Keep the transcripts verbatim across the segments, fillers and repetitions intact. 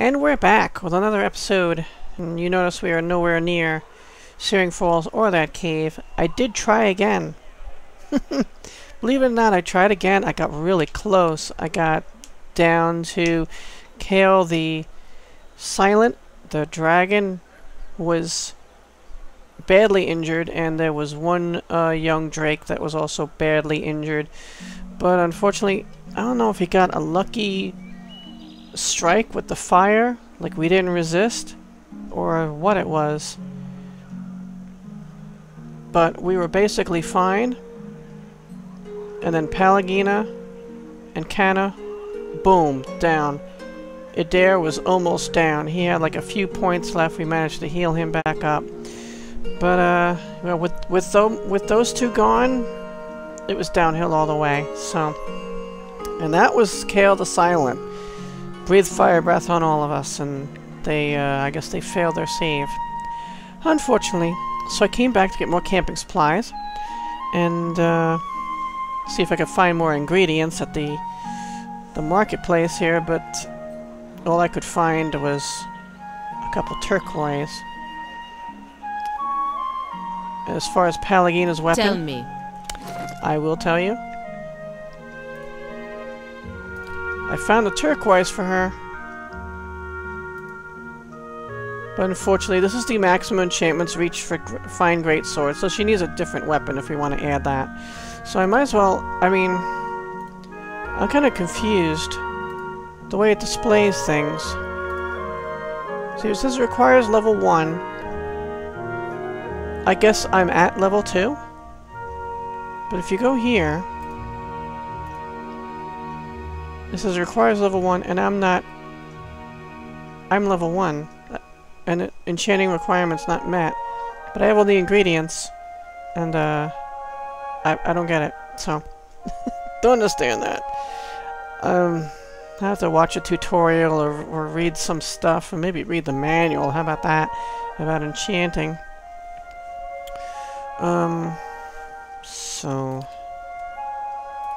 And we're back with another episode. And you notice we are nowhere near Searing Falls or that cave. I did try again. Believe it or not, I tried again. I got really close. I got down to Cail the Silent. The dragon was badly injured, and there was one uh, young drake that was also badly injured. But unfortunately, I don't know if he got a lucky strike with the fire, like we didn't resist, or what it was. But we were basically fine. And then Pallegina and Kana, boom, down. Adair was almost down. He had like a few points left. We managed to heal him back up. But uh, well, with with, tho with those two gone, it was downhill all the way. So, and that was Cail the Silent. Breathed fire breath on all of us, and they, uh, I guess they failed their save, unfortunately. So I came back to get more camping supplies, and uh, see if I could find more ingredients at the the marketplace here. But all I could find was a couple turquoise. As far as Pallegina's weapon, tell me. I will tell you. I found a turquoise for her. But unfortunately, this is the maximum enchantments reach for gr fine great swords, so she needs a different weapon if we want to add that. So I might as well, I mean, I'm kind of confused the way it displays things. See, it says requires level one. I guess I'm at level two. But if you go here, this is requires level one, and I'm not. I'm level one, and it, enchanting requirement's not met. But I have all the ingredients, and uh, I I don't get it. So don't understand that. Um, I have to watch a tutorial or or read some stuff, or maybe read the manual. How about that? About enchanting. Um. So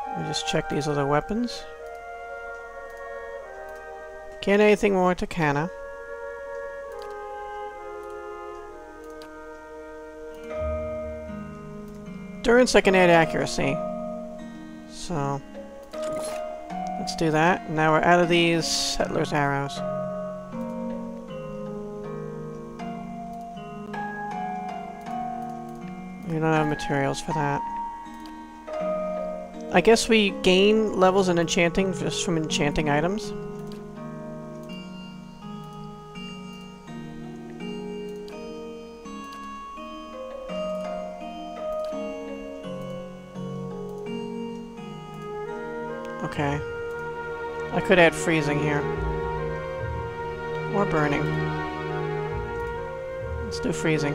let me just check these other weapons. Can't add anything more to Kana. Durance I can add accuracy. So let's do that. Now we're out of these Cutler's arrows. We don't have materials for that. I guess we gain levels in enchanting just from enchanting items. Okay. I could add freezing here. Or burning. Let's do freezing.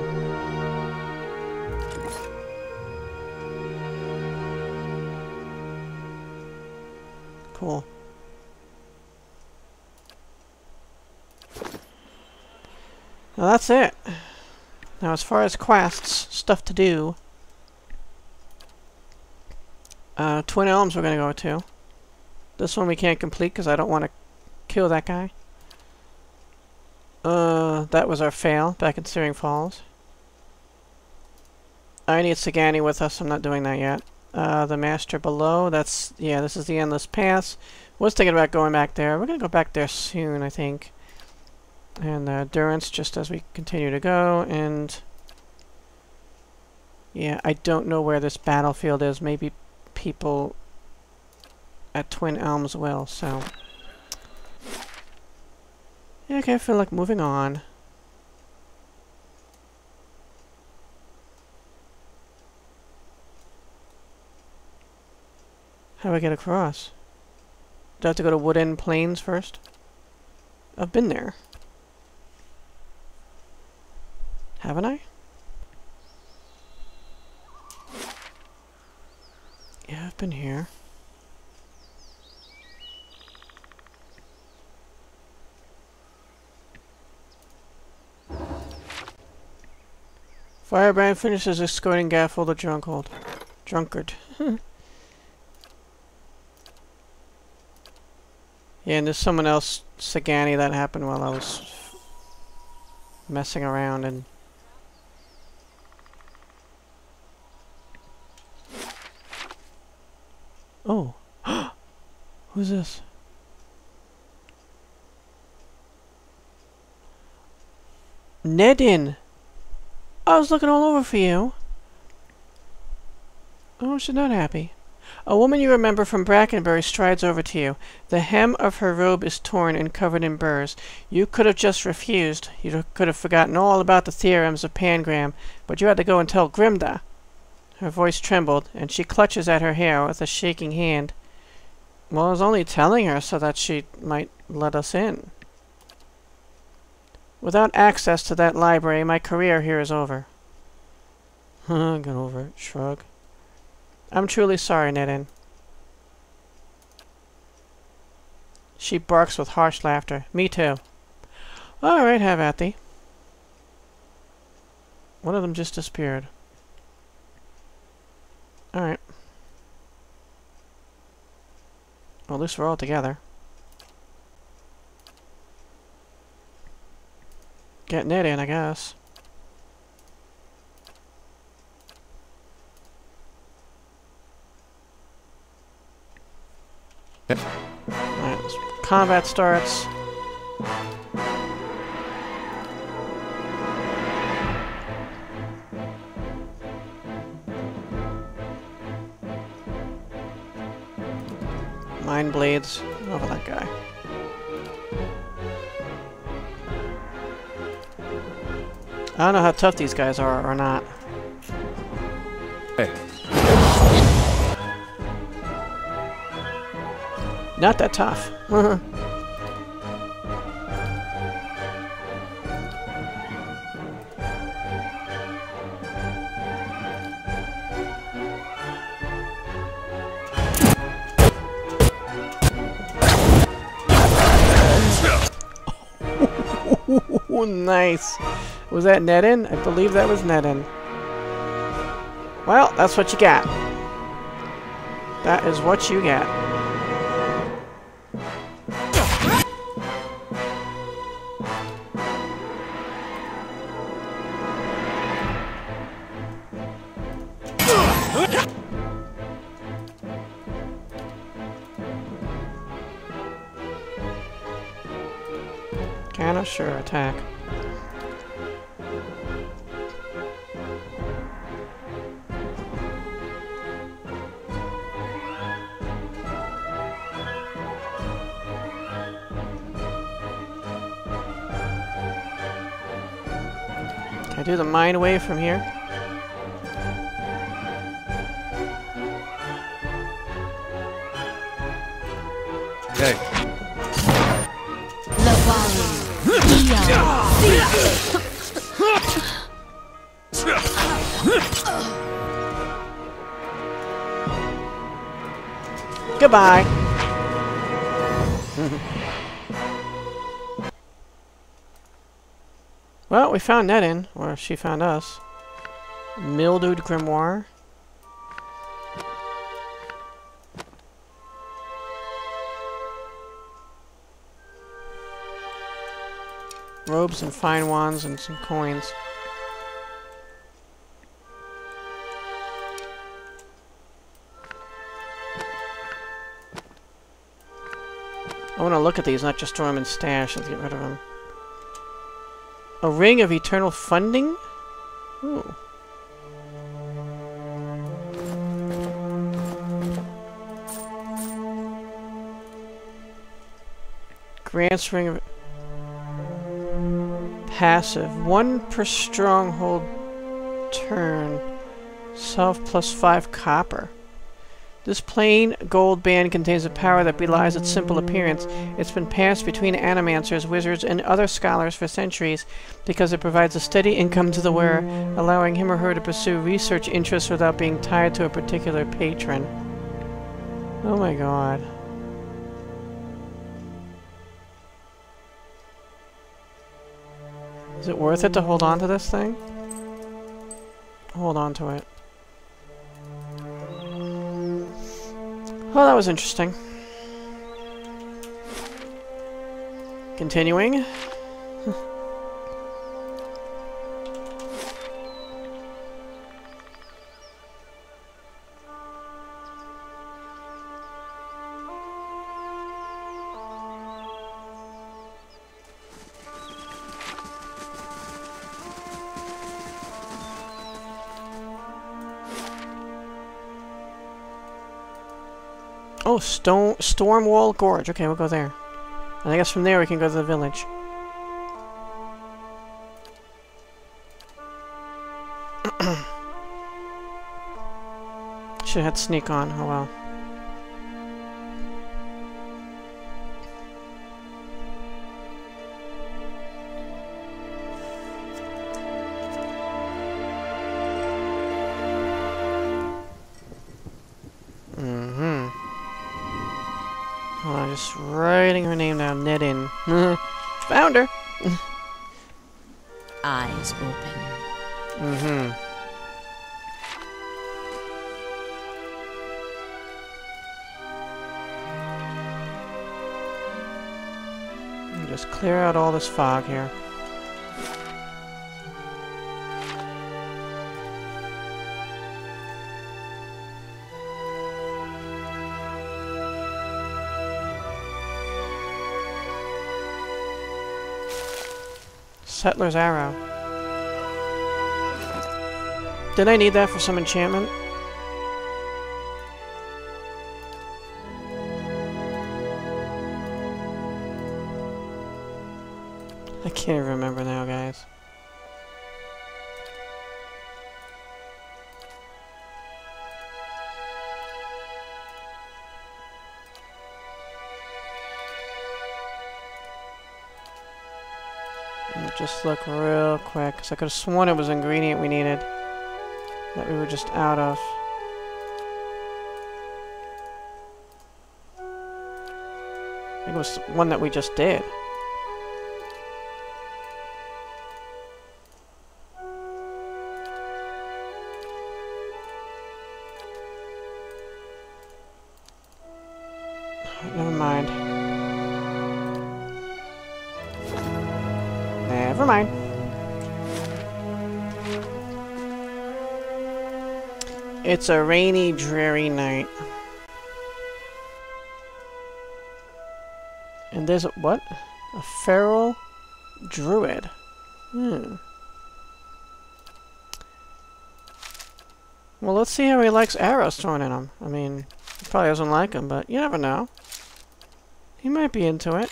Cool. Now that's it. Now as far as quests, stuff to do, Uh, Twin Elms we're gonna go to. This one we can't complete because I don't want to kill that guy. Uh, that was our fail back in Searing Falls. I need Sagani with us. I'm not doing that yet. Uh, the Master Below. That's, yeah, this is the Endless Paths. Was thinking about going back there. We're going to go back there soon, I think. And uh, Durance just as we continue to go. And yeah, I don't know where this battlefield is. Maybe people at Twin Elms will, so. Okay, I feel like moving on. How do I get across? Do I have to go to Wooden Plains first? I've been there. Haven't I? Yeah, I've been here. Firebrand finishes escorting Gaffold the drunkhold. Drunkard. Yeah, and there's someone else, Sagani, that happened while I was messing around and... Oh! Who's this? Nedyn! I was looking all over for you. Oh, she's not happy. A woman you remember from Brackenbury strides over to you. The hem of her robe is torn and covered in burrs. You could have just refused. You could have forgotten all about the theorems of Pangram, but you had to go and tell Grimda. Her voice trembled, and she clutches at her hair with a shaking hand. Well, I was only telling her so that she might let us in. Without access to that library, my career here is over. Huh, get over it. Shrug. I'm truly sorry, Nedyn. She barks with harsh laughter. Me too. Alright, have at thee. One of them just disappeared. Alright. Well, at least we're all together. Get Nedyn, I guess. Alright, combat starts. Mind blades over that guy. I don't know how tough these guys are or not. Hey. Not that tough. Oh, nice. Was that Nedyn? I believe that was Nedyn. Well, that's what you got. That is what you got. Kana, sure, attack. Can I do the mind wave from here? Okay. Goodbye. Well, we found Nedyn, or she found us. Mildewed Grimoire. Robes and fine wands and some coins. I want to look at these, not just throw them in stash. Let's get rid of them. A Ring of Eternal Funding? Ooh. Grant's Ring of... Passive. One per stronghold turn. Self plus five copper. This plain gold band contains a power that belies its simple appearance. It's been passed between animancers, wizards, and other scholars for centuries because it provides a steady income to the wearer, allowing him or her to pursue research interests without being tied to a particular patron. Oh my god. Is it worth it to hold on to this thing? Hold on to it. Well, that was interesting. Continuing. Oh, Stone Stormwall Gorge. Okay, we'll go there. And I guess from there we can go to the village. Should have had sneak on. Oh well. Writing her name down, Nedyn. Found her! Eyes open. Mm-hmm. Just clear out all this fog here. Cutler's Arrow. Did I need that for some enchantment? I can't remember now, guys. Just look real quick, because I could have sworn it was an ingredient we needed that we were just out of. I think it was one that we just did. Never mind. Never mind. It's a rainy, dreary night. And there's a, what? A feral druid. Hmm. Well, let's see how he likes arrows thrown at him. I mean, he probably doesn't like them, but you never know. He might be into it.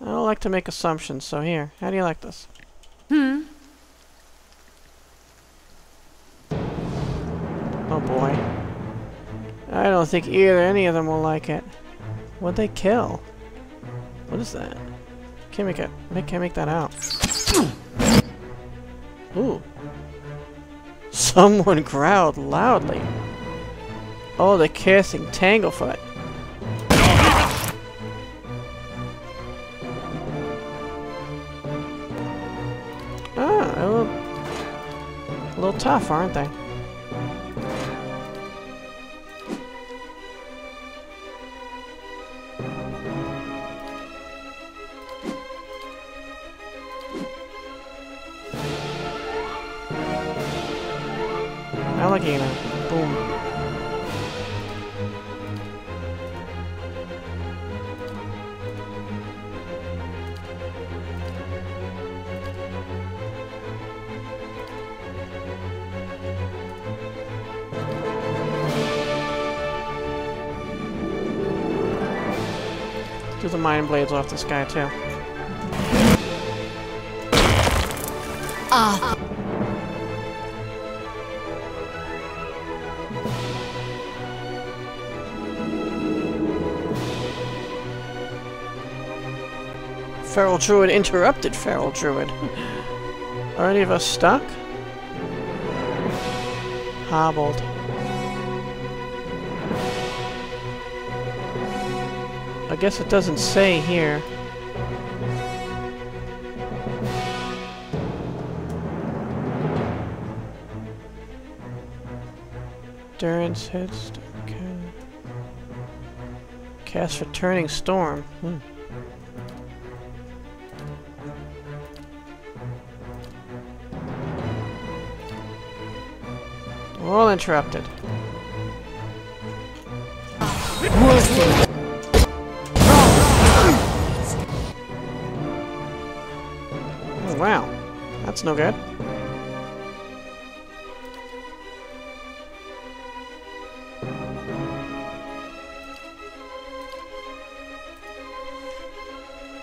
I don't like to make assumptions, so here. How do you like this? Hmm. Oh boy. I don't think either any of them will like it. What'd they kill? What is that? Can't make it. Make, can't make that out. Ooh. Someone growled loudly. Oh, they're casting Tanglefoot. A little tough, aren't they? Pallegina. Boom. The mind blades off this guy too. Ah. Feral Druid interrupted Feral Druid. Are any of us stuck? Hobbled. I guess it doesn't say here. Durance hits. Okay. Cast Returning Storm. Hmm. All interrupted. Oh, wow, that's no good.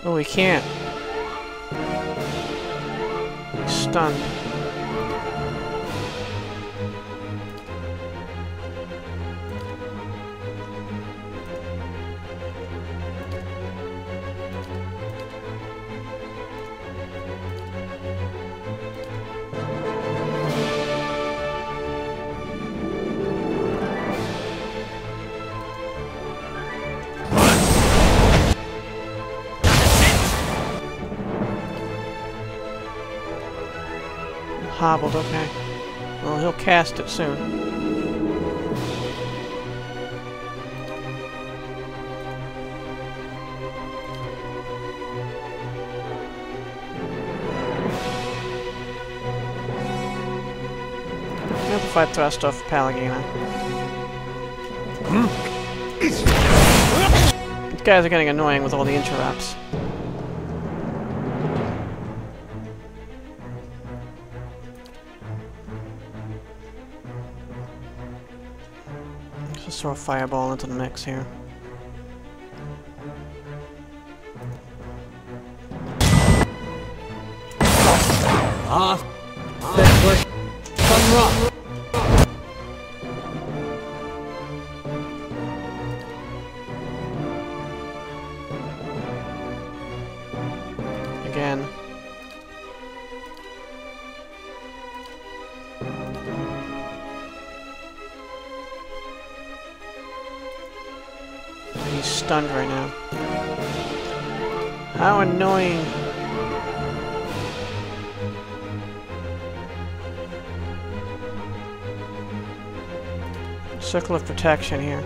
Oh, we can't. He's stunned. Hobbled, okay. Well, he'll cast it soon. Amplified thrust off Pallegina. Mm. These guys are getting annoying with all the interrupts. Throw a fireball into the mix here. Off. Off. Come rock. Again. Stunned right now. How annoying. Circle of protection here.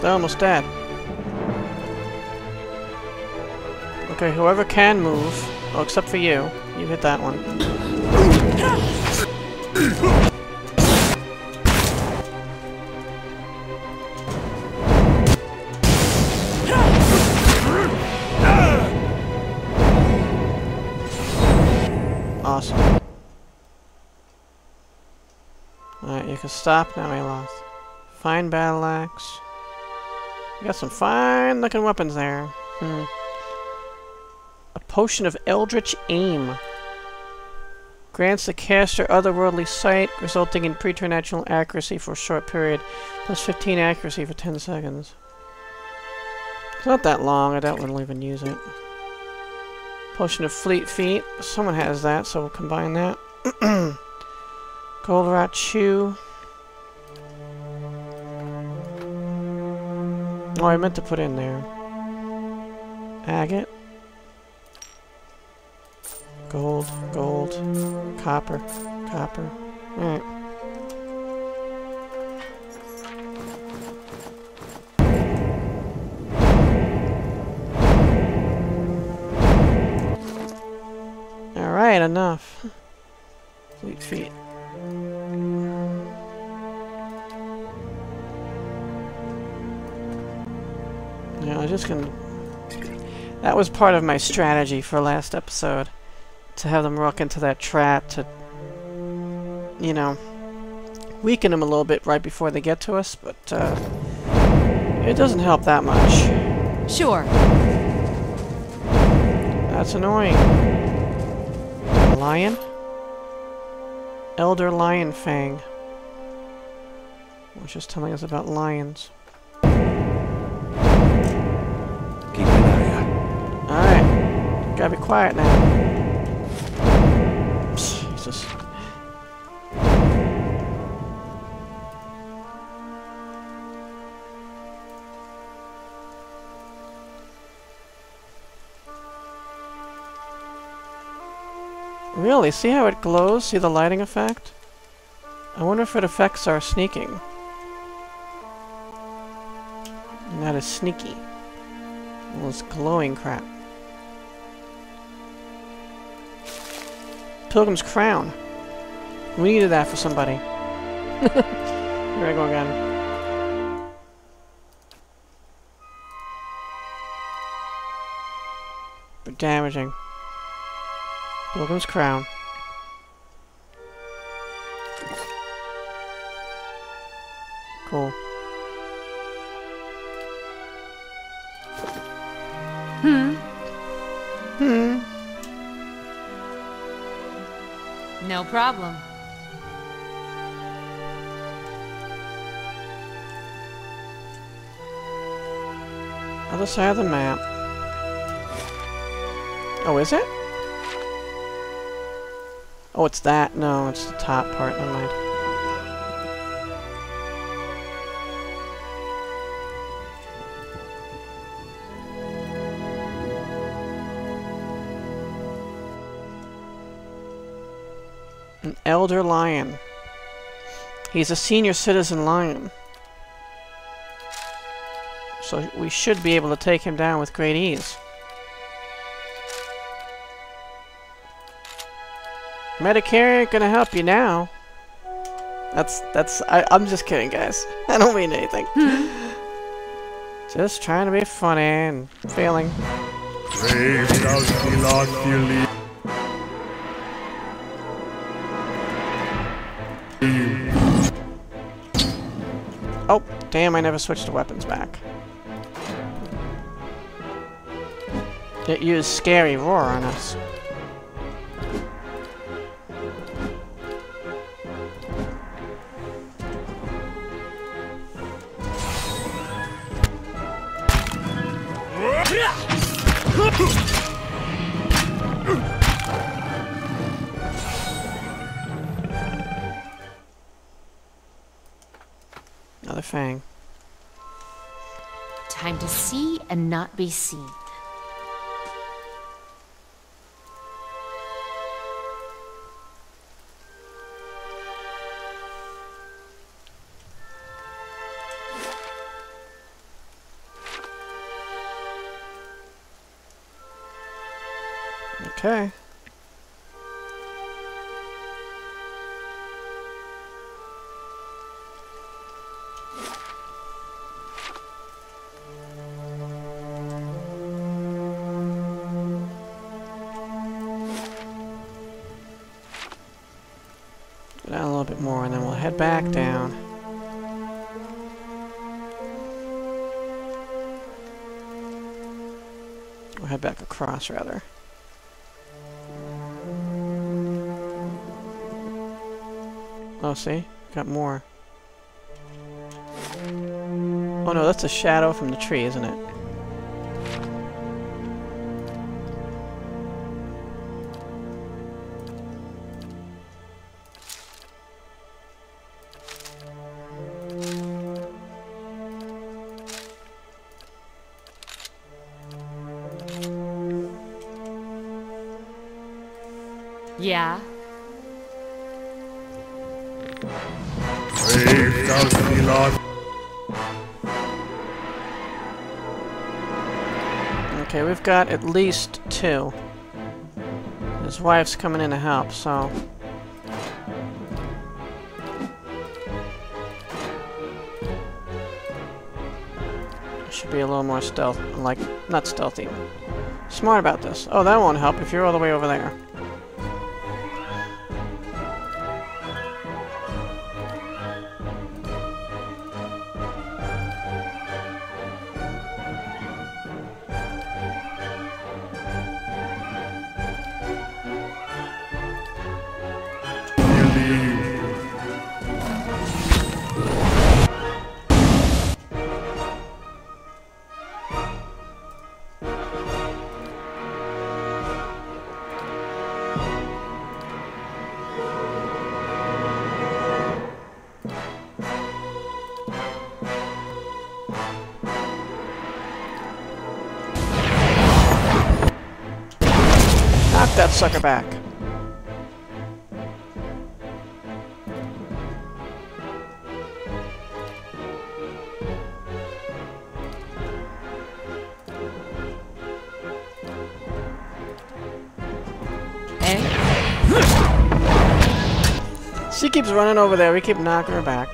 They're almost dead. Okay, whoever can move, well, except for you, you hit that one. Awesome. Alright, you can stop now, Aloth. Fine battle axe. You got some fine looking weapons there. Hmm. A potion of eldritch aim grants the caster otherworldly sight, resulting in preternatural accuracy for a short period, plus fifteen accuracy for ten seconds. It's not that long. I doubt we'll even use it. Potion of fleet feet. Someone has that, so we'll combine that. Gold Rot Shoe. Oh, I meant to put in there. Agate. Gold, gold, copper, copper. Alright. Alright, enough. Fleet feet. Yeah, I just can. That was part of my strategy for last episode. To have them rock into that trap, to, you know, weaken them a little bit right before they get to us, but uh, it doesn't help that much. Sure. That's annoying. Lion? Elder Lion Fang. Which is telling us about lions. Keep an eye out. Alright. Gotta be quiet now. Really? See how it glows? See the lighting effect? I wonder if it affects our sneaking. Not as sneaky. All this glowing crap. Pilgrim's Crown. We needed that for somebody. Here I go again. Damaging. Pilgrim's Crown. Cool. Hmm. Hmm. No problem. Other side of the map. Oh, is it? Oh, it's that. No, it's the top part. Never mind. An elder lion. He's a senior citizen lion. So we should be able to take him down with great ease. Medicare ain't gonna help you now. That's, that's, I, I'm just kidding, guys. I don't mean anything. Just trying to be funny and failing. Brave does not believe. Oh, damn, I never switched the weapons back. It used Scary Roar on us. Another fang. Time to see and not be seen. Okay. Go down a little bit more and then we'll head back down. We'll head back across, rather. Oh, see? Got more. Oh no, that's a shadow from the tree, isn't it? Yeah. Okay, we've got at least two. His wife's coming in to help, so... should be a little more stealth... like, not stealthy. Smart about this. Oh, that won't help if you're all the way over there. Knock that sucker back. She keeps running over there. We keep knocking her back.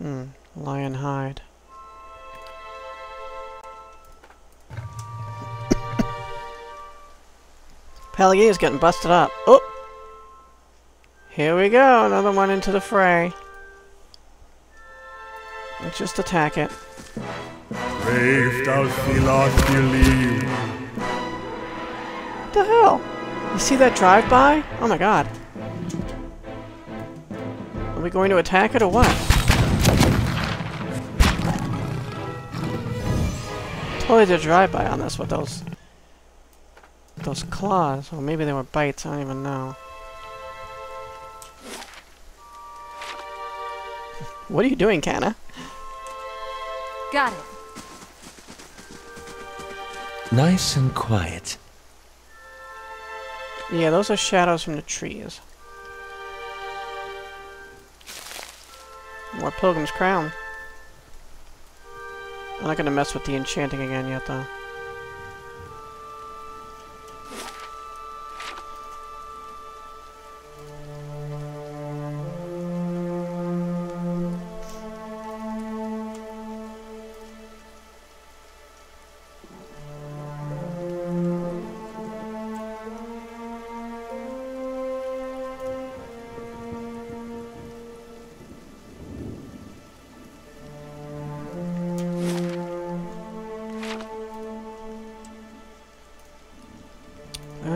Hmm, lion hide. Pallegina's getting busted up. Oh! Here we go, another one into the fray. Let's just attack it. Brave thou feelest believe. What the hell? You see that drive-by? Oh my god. Are we going to attack it or what? Totally did drive-by on this with those those claws. Or maybe they were bites, I don't even know. What are you doing, Kana? Got it. Nice and quiet. Yeah, those are shadows from the trees. More Pilgrim's Crown. I'm not gonna mess with the enchanting again yet, though.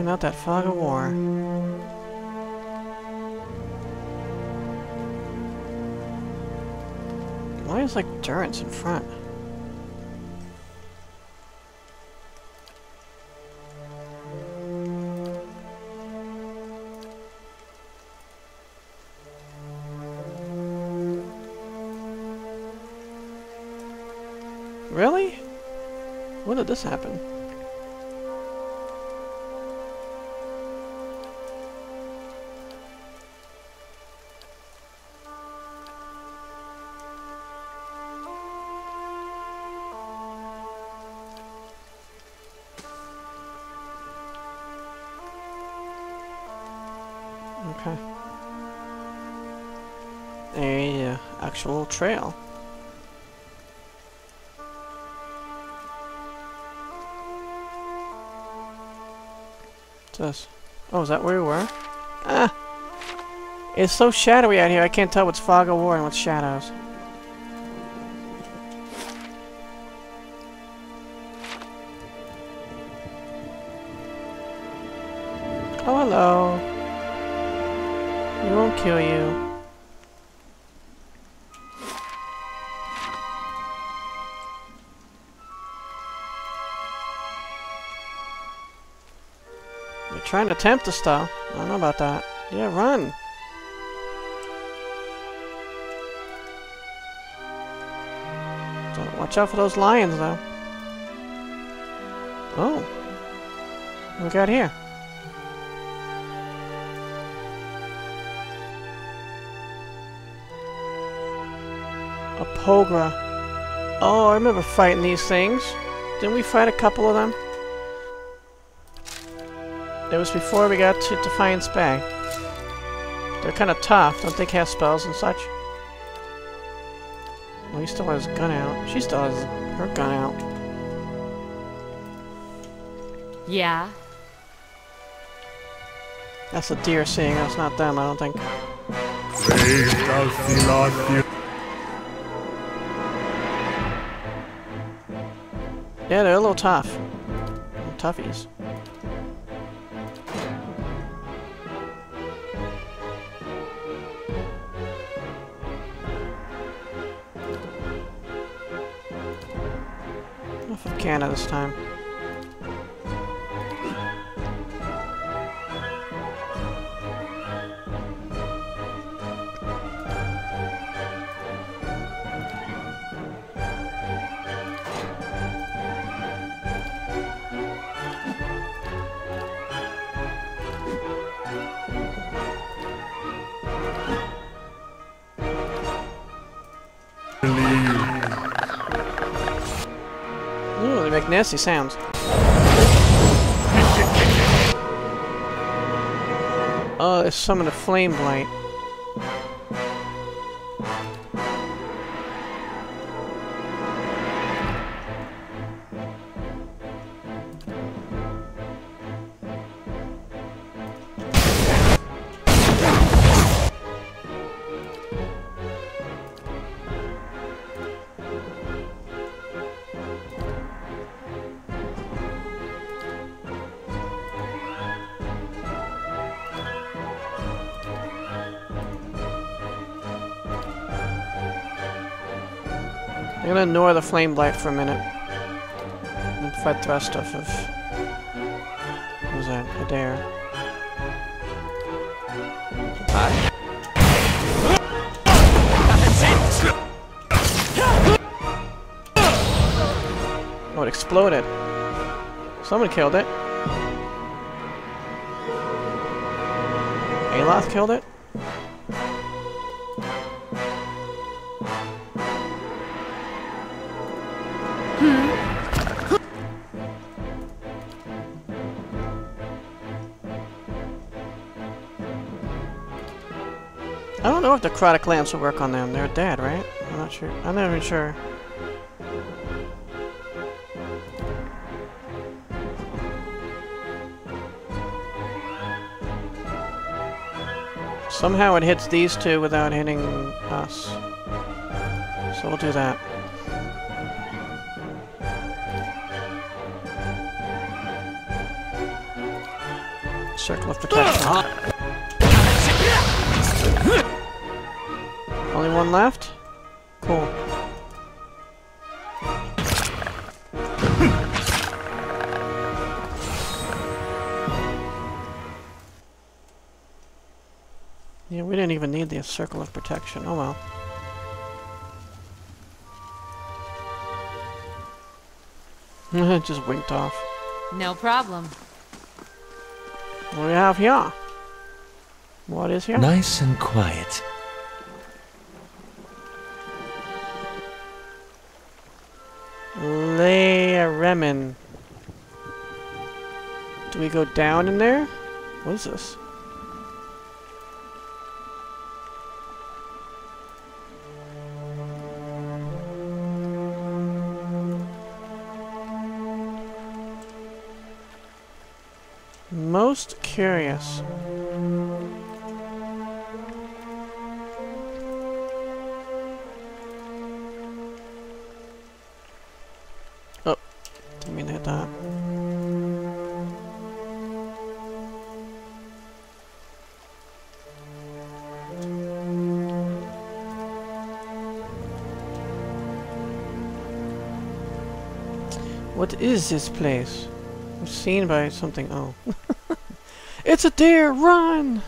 Not that fog of war. Why is like Durance in front? Really? When did this happen? Okay. A uh, actual trail. What's this? Oh, is that where we were? Ah! It's so shadowy out here, I can't tell what's fog of war and what's shadows. Oh, hello. We won't kill you. You're trying to tempt us, though. I don't know about that. Yeah, run! So watch out for those lions, though. Oh. Look out here. A pogra. Oh, I remember fighting these things. Didn't we fight a couple of them? It was before we got to Defiance Bay. They're kind of tough. Don't they cast spells and such? Well, he still has his gun out. She still has her gun out. Yeah. That's the deer seeing us, not them, I don't think. Yeah, they're a little tough. Little toughies. Enough of Kana this time. nasty sounds. Uh, it's summoned a flame blight. I'm gonna ignore the flame blight for a minute. And fight the rest off of. What was that? Adair. Oh, it exploded. Someone killed it. Aloth killed it? I don't know if the Krotic Lance will work on them. They're dead, right? I'm not sure. I'm not even sure. Somehow it hits these two without hitting us. So we'll do that. Circle of protection. Uh-huh. Only one left? Cool. Yeah, we didn't even need the circle of protection. Oh well. Just winked off. No problem. What do we have here? What is here? Nice and quiet. Remen. Do we go down in there? What is this? Most curious. What is this place? I'm seen by something. Oh. It's a deer! Run!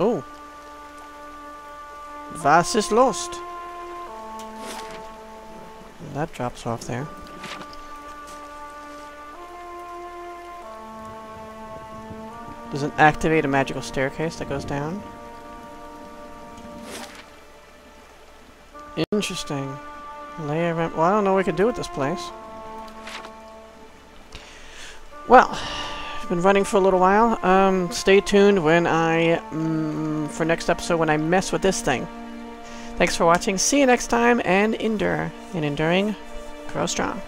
Oh. Was ist lost? That drops off there. Does it activate a magical staircase that goes down? Interesting. Lay around. Well, I don't know what we could do with this place. Well, I've been running for a little while. Um, stay tuned when I mm, for next episode when I mess with this thing. Thanks for watching, see you next time, and endure, and enduring, grow strong.